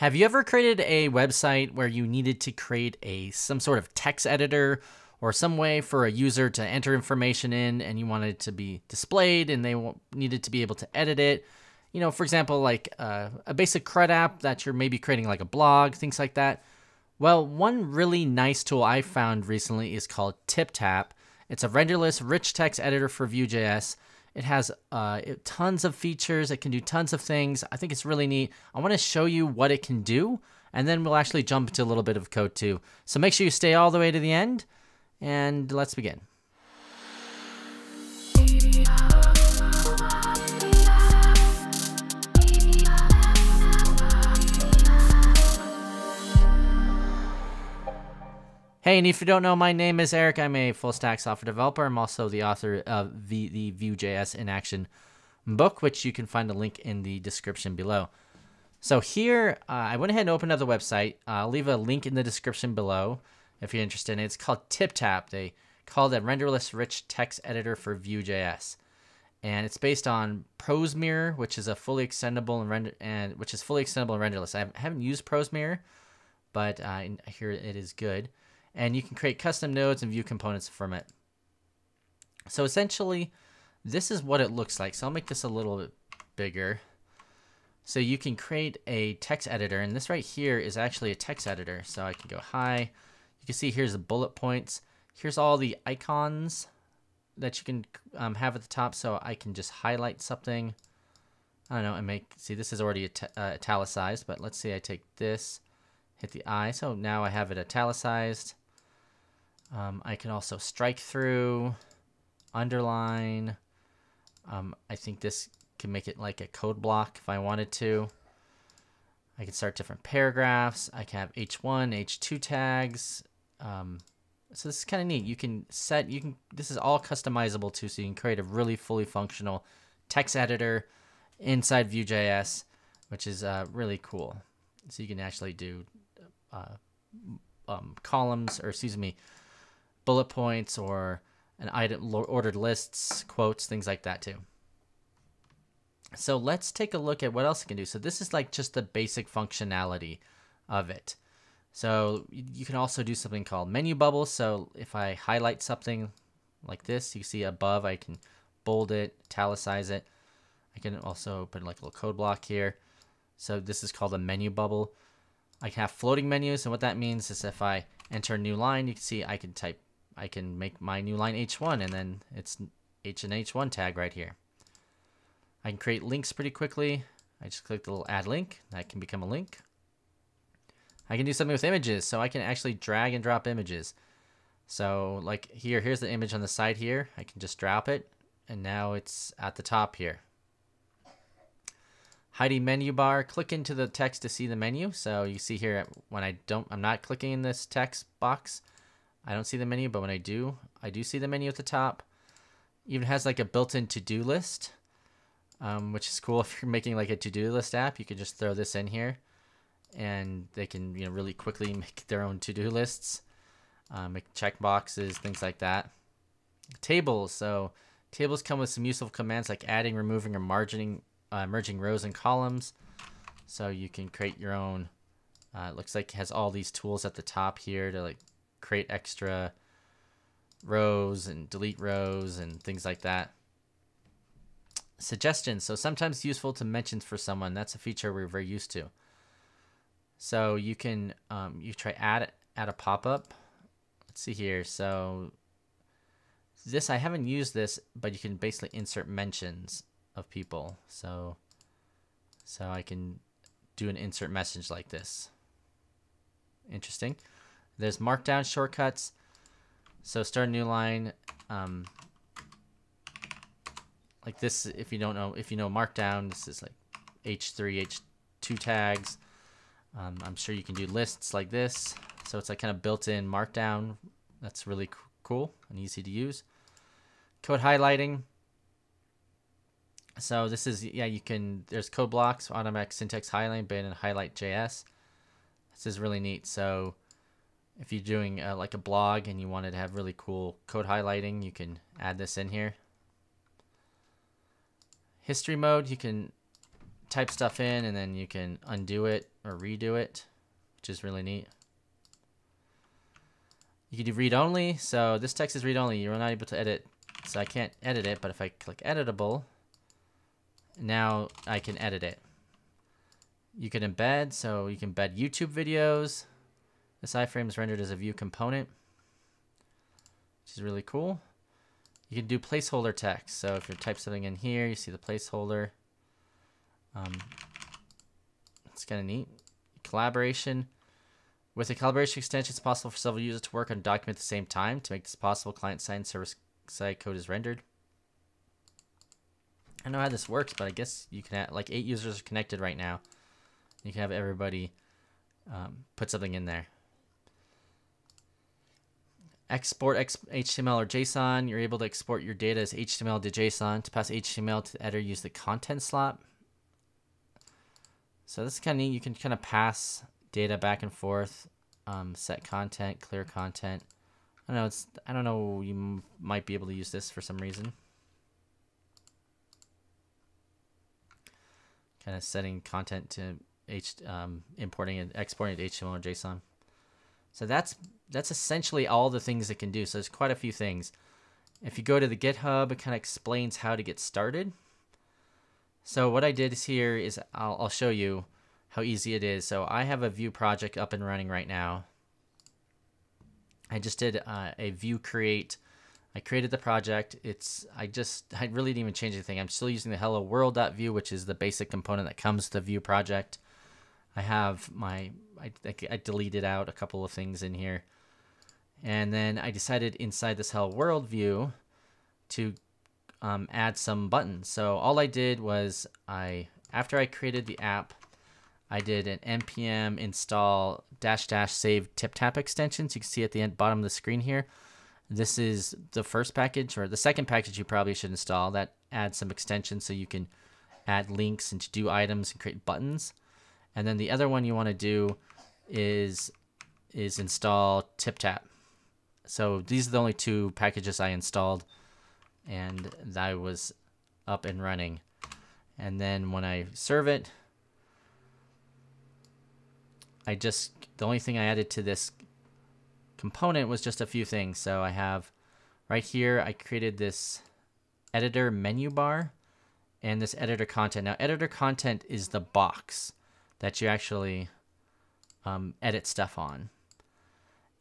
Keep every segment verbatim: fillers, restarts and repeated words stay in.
Have you ever created a website where you needed to create a some sort of text editor or some way for a user to enter information in, and you wanted it to be displayed and they needed to be able to edit it? You know, for example, like uh, a basic CRUD app that you're maybe creating, like a blog, things like that. Well, one really nice tool I found recently is called TipTap. It's a renderless rich text editor for Vue.js. It has uh, tons of features. It can do tons of things. I think it's really neat. I want to show you what it can do, and then we'll actually jump to a little bit of code too. So make sure you stay all the way to the end, and let's begin. Hey, and if you don't know, my name is Eric. I'm a full-stack software developer. I'm also the author of the, the Vue.js in Action book, which you can find a link in the description below. So here, uh, I went ahead and opened up the website. Uh, I'll leave a link in the description below if you're interested. It's called TipTap. They call it renderless rich text editor for Vue.js, and it's based on ProseMirror, which is a fully extendable and render and which is fully extendable and renderless. I haven't used ProseMirror, but uh, I hear it is good. And you can create custom nodes and view components from it. So essentially, this is what it looks like. So I'll make this a little bit bigger. So you can create a text editor, and this right here is actually a text editor. So I can go high. You can see here's the bullet points. Here's all the icons that you can um, have at the top. So I can just highlight something. I don't know, and make, see this is already at, uh, italicized, but let's say I take this, hit the I, so now I have it italicized. Um, I can also strike through, underline. Um, I think this can make it like a code block if I wanted to. I can start different paragraphs. I can have H one, H two tags. Um, so this is kind of neat. You can set, you can, this is all customizable too, so you can create a really fully functional text editor inside Vue.js, which is uh, really cool. So you can actually do uh, um, columns, or excuse me, bullet points, or an item ordered lists, quotes, things like that too. So let's take a look at what else it can do. So this is like just the basic functionality of it. So you can also do something called menu bubbles. So if I highlight something like this, you see above, I can bold it, italicize it. I can also put like a little code block here. So this is called a menu bubble. I can have floating menus, and what that means is if I enter a new line, you can see I can type, I can make my new line H one, and then it's H and H one tag right here. I can create links pretty quickly. I just click the little add link, that can become a link. I can do something with images, so I can actually drag and drop images. So like here, here's the image on the side here. I can just drop it, and now it's at the top here. Hiding menu bar, click into the text to see the menu. So you see here when I don't, I'm not clicking in this text box, I don't see the menu, but when I do, I do see the menu at the top. Even has like a built-in to-do list, um, which is cool. If you're making like a to-do list app, you can just throw this in here and they can, you know, really quickly make their own to-do lists, uh, make checkboxes, things like that. Tables, so tables come with some useful commands like adding, removing, or margining, Uh, merging rows and columns. So you can create your own, uh, it looks like it has all these tools at the top here to like create extra rows and delete rows and things like that. Suggestions, so sometimes useful to mention for someone. That's a feature we're very used to. So you can, um, you try add, add a pop-up. Let's see here, so this, I haven't used this, but you can basically insert mentions of people. So, so I can do an insert message like this. Interesting. There's markdown shortcuts. So start a new line. Um, like this, if you don't know, if you know markdown, this is like H three, H two tags. Um, I'm sure you can do lists like this. So it's like kind of built-in markdown. That's really cool and easy to use. Code highlighting. So this is, yeah, you can, there's code blocks, automatic syntax highlighting, bin, and highlight dot J S. This is really neat. So if you're doing uh, like a blog and you wanted to have really cool code highlighting, you can add this in here. History mode, you can type stuff in and then you can undo it or redo it, which is really neat. You can do read only. So this text is read only. You're not able to edit. So I can't edit it, but if I click editable, now I can edit it. You can embed, so you can embed YouTube videos. This iframe is rendered as a Vue component, which is really cool. You can do placeholder text. So if you type something in here, you see the placeholder. Um, it's kind of neat. Collaboration. With a collaboration extension, it's possible for several users to work on a document at the same time. To make this possible, client-side and server-side code is rendered. I don't know how this works, but I guess you can have, like, eight users are connected right now. You can have everybody um, put something in there. Export H T M L or JSON. You're able to export your data as H T M L to JSON. To pass H T M L to the editor, use the content slot. So this is kind of neat. You can kind of pass data back and forth, um, set content, clear content. I don't know. It's I don't know. You m might be able to use this for some reason. Kind of setting content to H, um, importing and exporting to H T M L or JSON. So that's that's essentially all the things it can do. So there's quite a few things. If you go to the GitHub, it kind of explains how to get started. So what I did is here is I'll, I'll show you how easy it is. So I have a Vue project up and running right now. I just did uh, a Vue create. I created the project. It's I just I really didn't even change anything. I'm still using the hello world.vue, which is the basic component that comes to the Vue project. I have my I, I deleted out a couple of things in here, and then I decided inside this hello world view to um, add some buttons. So all I did was I after I created the app, I did an npm install dash dash save TipTap extensions. You can see at the end, bottom of the screen here. This is the first package, or the second package you probably should install, that adds some extensions so you can add links and to do items and create buttons. And then the other one you want to do is is install TipTap. So these are the only two packages I installed, and that was up and running. And then when I serve it, I just the only thing I added to this component was just a few things. So I have right here, I created this editor menu bar and this editor content. Now editor content is the box that you actually um, edit stuff on.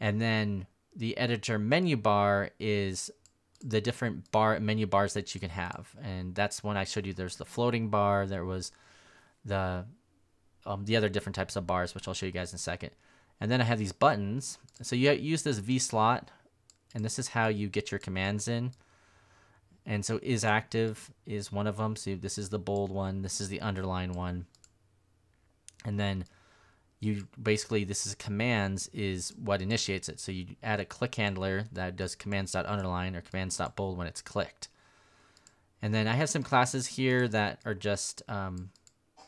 And then the editor menu bar is the different bar menu bars that you can have. And that's when I showed you there's the floating bar, there was the, um, the other different types of bars, which I'll show you guys in a second. And then I have these buttons. So you use this V slot, and this is how you get your commands in. And so is active is one of them. So this is the bold one. This is the underline one. And then you basically, this is commands is what initiates it. So you add a click handler that does commands.underline or commands.bold when it's clicked. And then I have some classes here that are just um,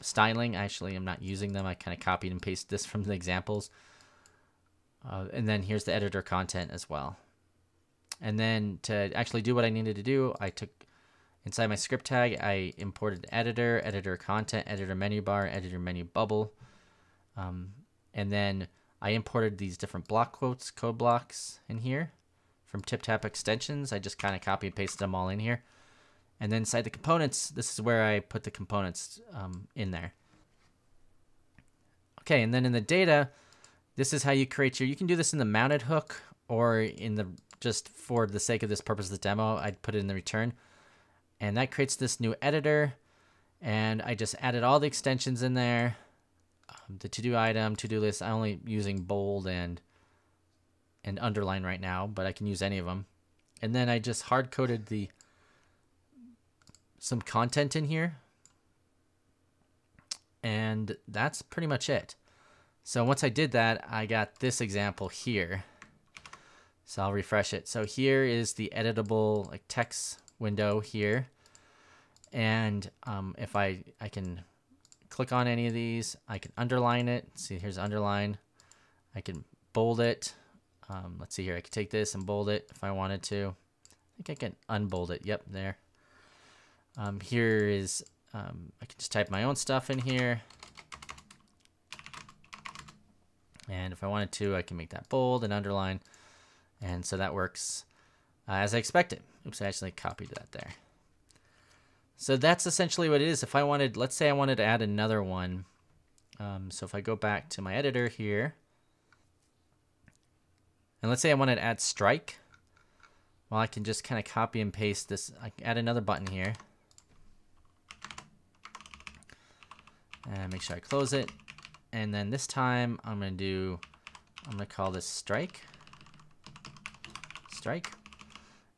styling. Actually, I'm not using them. I kind of copied and pasted this from the examples. Uh, and then here's the editor content as well. And then to actually do what I needed to do, I took inside my script tag, I imported editor, editor content, editor menu bar, editor menu bubble. Um, and then I imported these different block quotes, code blocks in here from TipTap extensions. I just kind of copy and pasted them all in here. And then inside the components, this is where I put the components um, in there. Okay, and then in the data, this is how you create your, you can do this in the mounted hook or in the, just for the sake of this purpose of the demo, I'd put it in the return. And that creates this new editor. And I just added all the extensions in there. Um, the to-do item, to-do list, I'm only using bold and, and underline right now, but I can use any of them. And then I just hard coded the, some content in here. And that's pretty much it. So once I did that, I got this example here. So I'll refresh it. So here is the editable like text window here. And um, if I, I can click on any of these, I can underline it. See, here's underline. I can bold it. Um, let's see here. I could take this and bold it if I wanted to. I think I can unbold it. Yep, there. Um, here is Um, I can just type my own stuff in here. And if I wanted to, I can make that bold and underline. And so that works uh, as I expected. Oops, I actually copied that there. So that's essentially what it is. If I wanted, let's say I wanted to add another one. Um, so if I go back to my editor here, and let's say I wanted to add strike. Well, I can just kind of copy and paste this. I can add another button here. And make sure I close it. And then this time I'm going to do, I'm going to call this strike. Strike.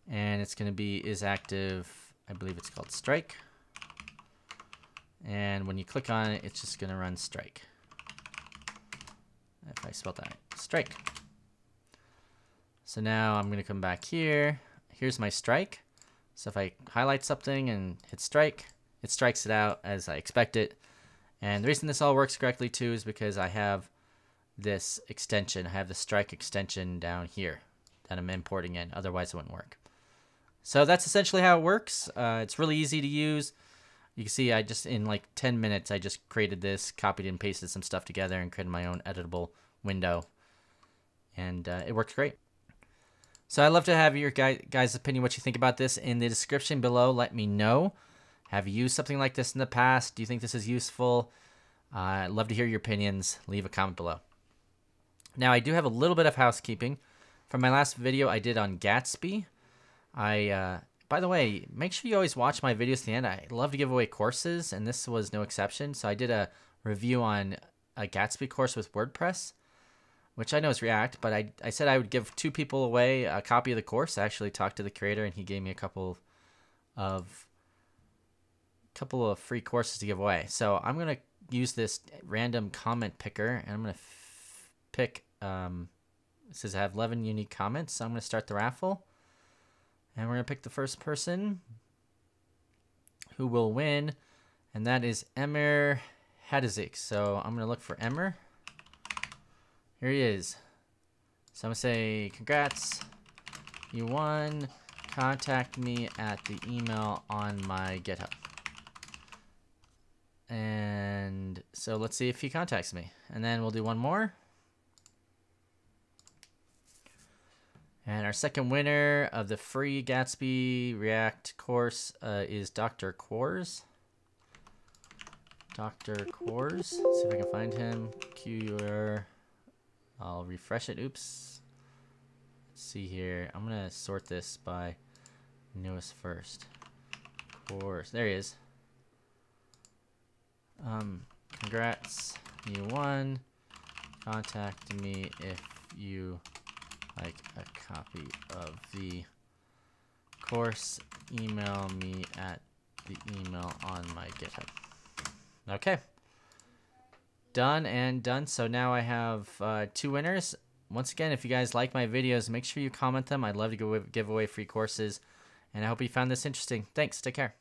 And it's going to be is active. I believe it's called strike. And when you click on it, it's just going to run strike. If I spelled that right, strike. So now I'm going to come back here. Here's my strike. So if I highlight something and hit strike, it strikes it out as I expect it. And the reason this all works correctly too is because I have this extension. I have the strike extension down here that I'm importing in. Otherwise it wouldn't work. So that's essentially how it works. Uh, it's really easy to use. You can see I just, in like ten minutes, I just created this, copied and pasted some stuff together and created my own editable window. And uh, it works great. So I'd love to have your guys' opinion, what you think about this. In the description below, let me know. Have you used something like this in the past? Do you think this is useful? Uh, I'd love to hear your opinions. Leave a comment below. Now, I do have a little bit of housekeeping. From my last video I did on Gatsby, I, uh, by the way, make sure you always watch my videos to the end. I love to give away courses, and this was no exception. So I did a review on a Gatsby course with WordPress, which I know is React, but I, I said I would give two people away a copy of the course. I actually talked to the creator, and he gave me a couple of couple of free courses to give away. So I'm going to use this random comment picker, and I'm going to pick, um, it says I have eleven unique comments, so I'm going to start the raffle. And we're going to pick the first person who will win, and that is Emir Hadizik. So I'm going to look for Emir. Here he is. So I'm going to say, congrats, you won. Contact me at the email on my GitHub. And so let's see if he contacts me. And then we'll do one more. And our second winner of the free Gatsby React course uh, is Doctor Quors. Doctor Quors. Let's see if I can find him. Q R. I'll refresh it. Oops. Let's see here. I'm going to sort this by newest first. Course. There he is. Um, congrats. You won. Contact me if you like a copy of the course. Email me at the email on my GitHub. Okay. Done and done. So now I have uh, two winners. Once again, if you guys like my videos, make sure you comment them. I'd love to give away free courses. And I hope you found this interesting. Thanks. Take care.